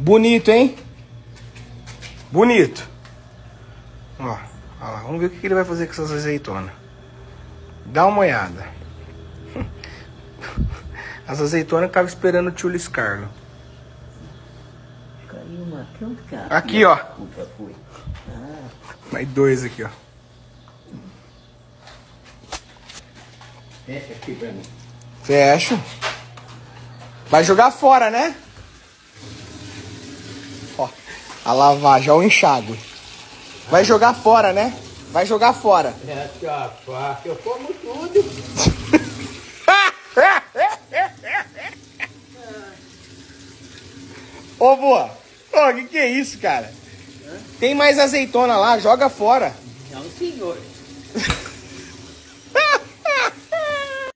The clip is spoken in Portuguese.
Bonito, hein? Bonito. Ó, ó lá, vamos ver o que ele vai fazer com essas azeitonas. Dá uma olhada. As azeitonas ficavam esperando o tio Luiz Carlos. Aqui, ó. Mais dois aqui, ó. Fecha aqui pra mim. Fecha. Vai jogar fora, né? Ó, a lavagem, ó, o enxágue. Vai jogar fora, né? Vai jogar fora. É, faca, eu como tudo. Ô, boa. Ô, que é isso, cara? Hã? Tem mais azeitona lá, joga fora. Não, senhor.